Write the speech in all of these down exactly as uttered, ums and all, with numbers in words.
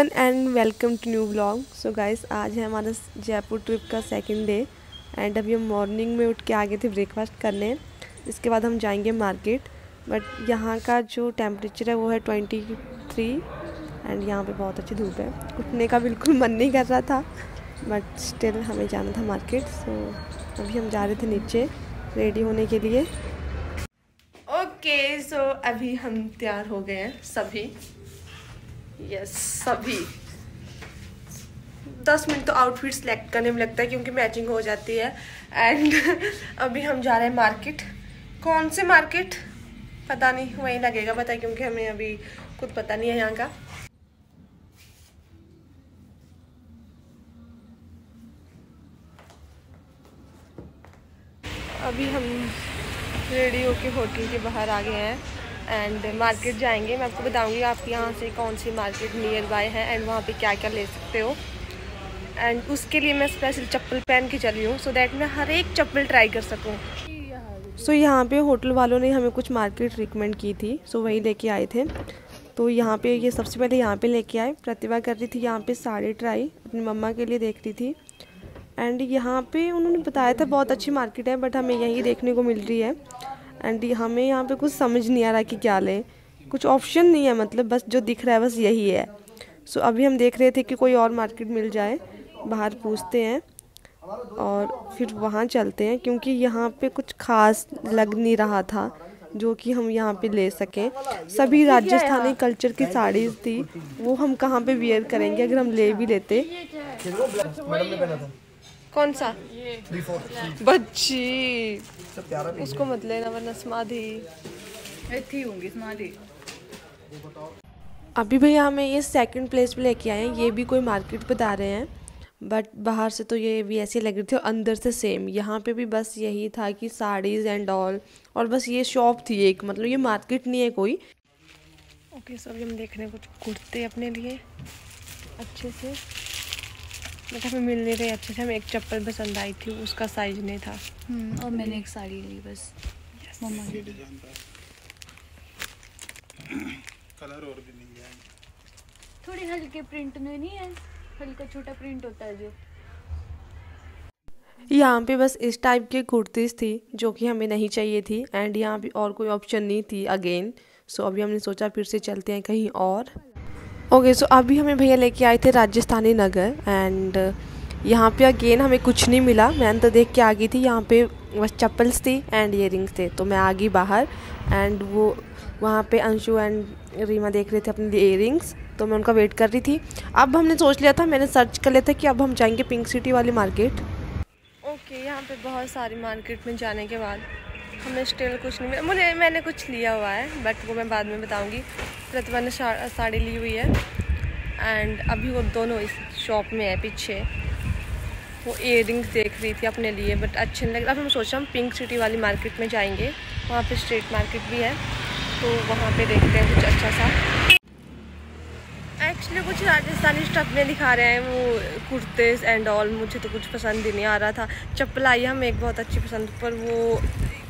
Everyone and welcome to new vlog. So guys, आज है हमारा जयपुर ट्रिप का सेकंड डे एंड अभी हम मॉर्निंग में उठ के आ गए थे ब्रेकफास्ट करने। इसके बाद हम जाएंगे मार्केट, बट यहाँ का जो टेम्परेचर है वो है तेईस एंड यहाँ पे बहुत अच्छी धूप है। उठने का बिल्कुल मन नहीं कर रहा था, बट स्टिल हमें जाना था मार्केट। सो so, अभी हम जा रहे थे नीचे रेडी होने के लिए। ओके okay, सो so, अभी हम तैयार हो गए हैं सभी। यस yes, सभी दस मिनट तो आउटफिट सेलेक्ट करने में लगता है क्योंकि मैचिंग हो जाती है। एंड अभी हम जा रहे हैं मार्केट। कौन से मार्केट पता नहीं, वही लगेगा पता, क्योंकि हमें अभी कुछ पता नहीं है यहाँ का। अभी हम रेडी होके होटल के बाहर आ गए हैं एंड मार्केट जाएंगे। मैं आपको बताऊंगी आप यहाँ से कौन सी मार्केट नियर बाय है एंड वहाँ पे क्या क्या ले सकते हो। एंड उसके लिए मैं स्पेशल चप्पल पहन के चली हूँ सो दैट मैं हर एक चप्पल ट्राई कर सकूँ। सो so, यहाँ पे होटल वालों ने हमें कुछ मार्केट रिकमेंड की थी, सो so, वही लेके आए थे। तो यहाँ पे ये यह सबसे पहले यहाँ पे लेके आए। प्रतिभा कर रही थी यहाँ पे साड़ी ट्राई, अपनी मम्मा के लिए देख रही थी। एंड यहाँ पे उन्होंने बताया था बहुत अच्छी मार्केट है, बट हमें यही देखने को मिल रही है। एंड हमें यहाँ पे कुछ समझ नहीं आ रहा कि क्या लें, कुछ ऑप्शन नहीं है, मतलब बस जो दिख रहा है बस यही है। सो so, अभी हम देख रहे थे कि कोई और मार्केट मिल जाए, बाहर पूछते हैं और फिर वहाँ चलते हैं, क्योंकि यहाँ पे कुछ खास लग नहीं रहा था जो कि हम यहाँ पे ले सकें। सभी राजस्थानी कल्चर की साड़ीज थी, वो हम कहाँ पे वेयर करेंगे अगर हम ले भी लेते। कौन सा बच्ची, उसको मत लेना वरना समाधि होंगी समाधि। अभी भैया हमें ये सेकंड प्लेस पे लेके आए हैं, ये भी कोई मार्केट बता रहे हैं, बट बाहर से तो ये भी ऐसे लग रही थी और अंदर से सेम। यहाँ पे भी बस यही था कि साड़ीज़ एंड ऑल, और बस ये शॉप थी एक, मतलब ये मार्केट नहीं है कोई। ओके सो अभी हम देख रहे हैं कुछ कुर्ते अपने लिए अच्छे से, बट हमें मिल नहीं रहे अच्छे से। हमें एक चप्पल पसंद आई थी, उसका साइज नहीं था और मैंने एक साड़ी ली बस। yes. मम्मा की डिजाइन कलर और भी नहीं है, थोड़ी हल्के प्रिंट में नहीं है, हल्का छोटा प्रिंट होता है जो। यहाँ पे बस इस टाइप के कुर्तीज़ थी जो कि हमें नहीं चाहिए थी एंड यहाँ पे और कोई ऑप्शन नहीं थी अगेन। सो अभी हमने सोचा फिर से चलते हैं कहीं और। ओके सो अभी हमें भैया लेके आए थे राजस्थानी नगर एंड यहाँ पे अगेन हमें कुछ नहीं मिला। मैं तो देख के आ गई थी, यहाँ पे बस चप्पल्स थी एंड ईयरिंग्स थे, तो मैं आ गई बाहर। एंड वो वहाँ पे अंशु एंड रीमा देख रहे थे अपने लिए ईयरिंग्स, तो मैं उनका वेट कर रही थी। अब हमने सोच लिया था, मैंने सर्च कर लिया था कि अब हम जाएंगे पिंक सिटी वाली मार्केट। ओके okay, यहाँ पे बहुत सारी मार्केट में जाने के बाद हमें स्टिल कुछ नहीं मिला। मुझे मैंने कुछ लिया हुआ है बट वो मैं बाद में बताऊँगी। प्रतिभा ने साड़ी ली हुई है एंड अभी वो दोनों इस शॉप में है पीछे। वो ईयरिंग्स देख रही थी अपने लिए बट अच्छे नहीं लग रहा। अब हम सोचा हम पिंक सिटी वाली मार्केट में जाएंगे, वहाँ पे स्ट्रीट मार्केट भी है, तो वहाँ पे देखते हैं कुछ अच्छा सा। एक्चुअली कुछ राजस्थानी स्टफ में दिखा रहे हैं वो कुर्तेस एंड ऑल, मुझे तो कुछ पसंद ही नहीं आ रहा था। चप्पल आई हमें एक बहुत अच्छी पसंद, पर वो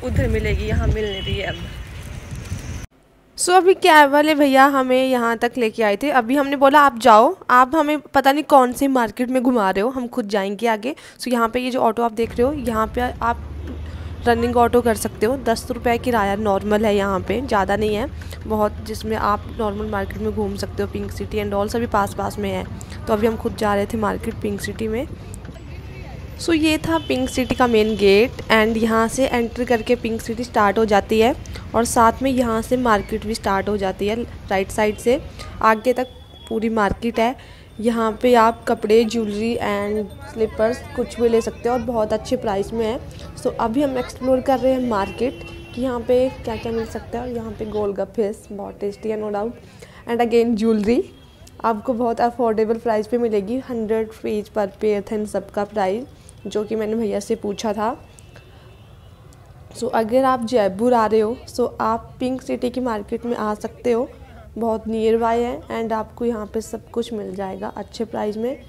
उधर मिलेगी, यहाँ मिल नहीं रही है अब। सो so, अभी कैब वाले भैया हमें यहाँ तक लेके आए थे। अभी हमने बोला आप जाओ, आप हमें पता नहीं कौन से मार्केट में घुमा रहे हो, हम खुद जाएंगे आगे। सो so, यहाँ पे ये जो ऑटो आप देख रहे हो, यहाँ पे आप रनिंग ऑटो कर सकते हो। दस रुपये किराया नॉर्मल है यहाँ पे, ज़्यादा नहीं है बहुत, जिसमें आप नॉर्मल मार्केट में घूम सकते हो। पिंक सिटी एंड ऑल सभी पास पास में है, तो अभी हम खुद जा रहे थे मार्केट पिंक सिटी में। सो so, ये था पिंक सिटी का मेन गेट एंड यहाँ से एंटर करके पिंक सिटी स्टार्ट हो जाती है और साथ में यहाँ से मार्केट भी स्टार्ट हो जाती है। राइट साइड से आगे तक पूरी मार्केट है। यहाँ पे आप कपड़े, ज्वेलरी एंड स्लीपर्स कुछ भी ले सकते हो और बहुत अच्छे प्राइस में है। सो so, अभी हम एक्सप्लोर कर रहे हैं मार्केट कि यहाँ पे क्या क्या मिल सकता है। और यहाँ पे गोलगप्पे बहुत टेस्टी है no doubt and again jewellery आपको बहुत अफोर्डेबल प्राइस पे मिलेगी। हंड्रेड रुपीज़ पर पेयर था इन सबका प्राइस, जो कि मैंने भैया से पूछा था। सो so, अगर आप जयपुर आ रहे हो सो so आप पिंक सिटी की मार्केट में आ सकते हो, बहुत नियर बाय है एंड आपको यहाँ पे सब कुछ मिल जाएगा अच्छे प्राइस में।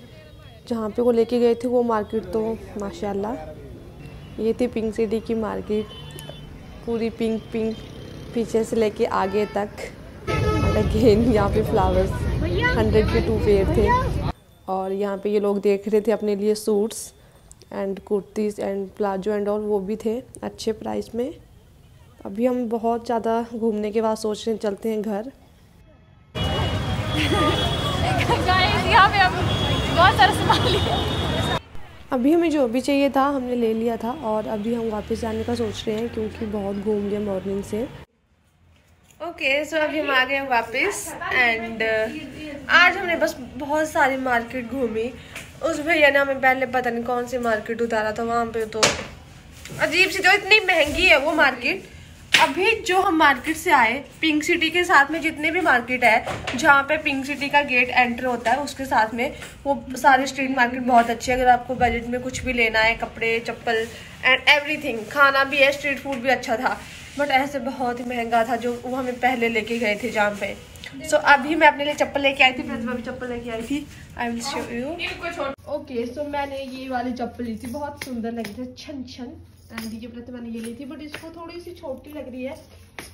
जहाँ पे वो लेके गए थे वो मार्केट तो माशाल्लाह। ये थी पिंक सिटी की मार्केट, पूरी पिंक पिंक पीछे से लेके आगे तक। अगेन यहाँ पे फ्लावर्स हंड्रेड के टू पेयर थे। और यहाँ पे ये लोग देख रहे थे अपने लिए suits and kurtis and palazzo and all, वो भी थे अच्छे प्राइस में। अभी हम बहुत ज़्यादा घूमने के बाद सोच रहे चलते हैं घर। अभी हमें जो भी चाहिए था हमने ले लिया था और अभी हम वापस जाने का सोच रहे हैं क्योंकि बहुत घूम लिया मॉर्निंग से। ओके सो अभी हम आ गए वापस एंड आज हमने बस बहुत सारी मार्केट घूमी। उस भैया ने हमें पहले पता नहीं कौन सी मार्केट उतारा था, वहाँ पे तो अजीब सी जो इतनी महंगी है वो मार्केट। अभी जो हम मार्केट से आए पिंक सिटी के साथ में जितने भी मार्केट है जहाँ पे पिंक सिटी का गेट एंटर होता है उसके साथ में, वो सारे स्ट्रीट मार्केट बहुत अच्छे हैं। अगर आपको बजट में कुछ भी लेना है, कपड़े चप्पल एंड एवरीथिंग, खाना भी है, स्ट्रीट फूड भी अच्छा था। बट ऐसे बहुत ही महंगा था जो वो हमें पहले लेके गए थे जहाँ पे। सो so, अभी मैं अपने लिए चप्पल लेके आई थी, प्रतिभा भी चप्पल लेके आई थी। I will show you. Okay so मैंने ये वाली चप्पल ली थी, बहुत सुंदर लगी थी, छन छन। एंड ये प्रतिभा ने ये ली थी बट इसको थोड़ी सी छोटी लग रही है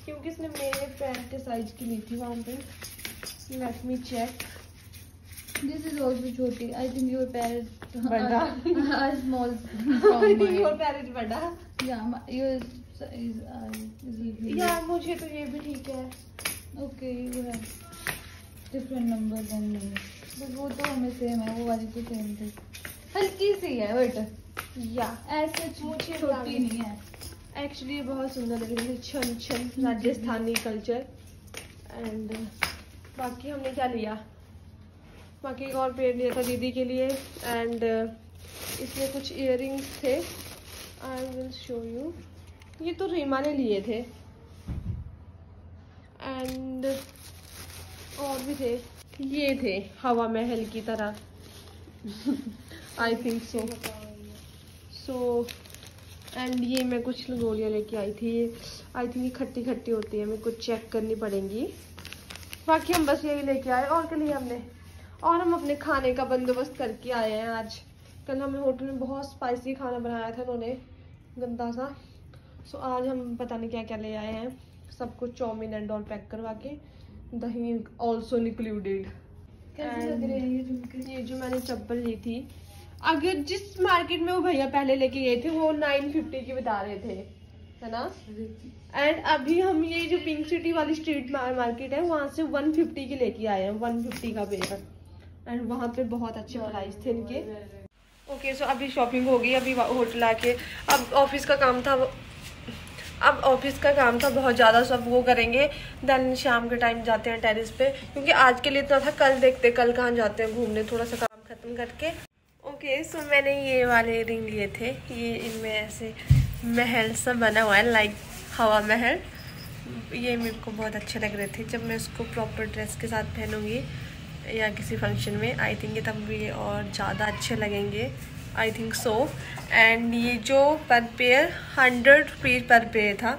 क्योंकि इसने मेरे पैर के साइज की ली थी। वहाँ पे let me check, this is also छोटी। आई थिंक योर पैर बड़ा, I small, I think your पैर इज बड़ा, या योर साइज इज। या मुझे तो ये भी ठीक है। Okay you have different number than me, but वो तो हमें सेम है, वो वाली तो सेम थी, हल्की सी है बट या ऐसे मुझे छोटी नहीं है। एक्चुअली ये बहुत सुंदर लग रही है, छन छन राजस्थानी कल्चर। एंड बाकी हमने क्या लिया, बाकी एक और पेड़ लिया था दीदी के लिए एंड इसमें कुछ इयररिंग्स थे। आई विल शो यू, ये तो रीमा ने लिए थे एंड और भी थे, ये थे हवा महल की तरह I think so so and ये मैं कुछ लगोरियाँ लेके आई थी। आई थिंक ये खट्टी खट्टी होती है, मेरे को चेक करनी पड़ेंगी। बाकी हम बस यही लेके आए और कल ही हमने, और हम अपने खाने का बंदोबस्त करके आए हैं आज। कल हमें होटल में बहुत स्पाइसी खाना बनाया था उन्होंने, गंदा सा। सो so, आज हम पता नहीं क्या क्या ले आए हैं, सब कुछ चाउमीन एंड ऑल पैक करवा के, दही ऑल्सो इंक्लूडेड। ये जो मैंने चप्पल ली थी, अगर जिस मार्केट में वो भैया पहले लेके गए थे वो नाइन फिफ्टी की बता रहे थे, है ना। एंड अभी हम ये जो पिंक सिटी वाली स्ट्रीट मार्केट है वहाँ से वन फिफ्टी की लेके आए हैं, वन फिफ्टी का पेयर। एंड वहाँ पे बहुत अच्छे प्राइस थे इनके। ओके सो अभी शॉपिंग हो गई, अभी होटल आके अब ऑफिस का काम था, अब ऑफिस का काम था बहुत ज़्यादा, सब वो करेंगे। देन शाम के टाइम जाते हैं टेरिस पे, क्योंकि आज के लिए इतना था, कल देखते कल कहाँ जाते हैं घूमने, थोड़ा सा काम ख़त्म करके। ओके सो मैंने ये वाले रिंग लिए थे, ये इनमें ऐसे महल सा बना हुआ है लाइक हवा महल। ये मेरे को बहुत अच्छे लग रहे थे, जब मैं उसको प्रॉपर ड्रेस के साथ पहनूँगी या किसी फंक्शन में आई थिंक ये तब ये और ज़्यादा अच्छे लगेंगे, आई थिंक सो। एंड ये जो पर पेयर हंड्रेड रुपीज़ पर पेयर था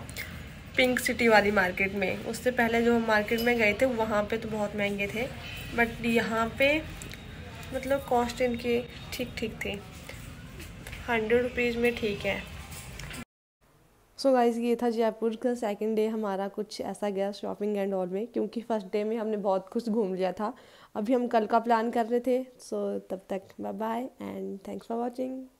पिंक सिटी वाली मार्केट में। उससे पहले जो हम मार्केट में गए थे वहाँ पे तो बहुत महंगे थे, बट यहाँ पे मतलब कॉस्ट इनके ठीक ठीक थी, हंड्रेड रुपीज़ में ठीक है। सो गाइज़ ये था जयपुर का सेकंड डे हमारा, कुछ ऐसा गया शॉपिंग एंड ऑल में, क्योंकि फर्स्ट डे में हमने बहुत कुछ घूम लिया था। अभी हम कल का प्लान कर रहे थे। सो so, तब तक bye bye and thanks for watching.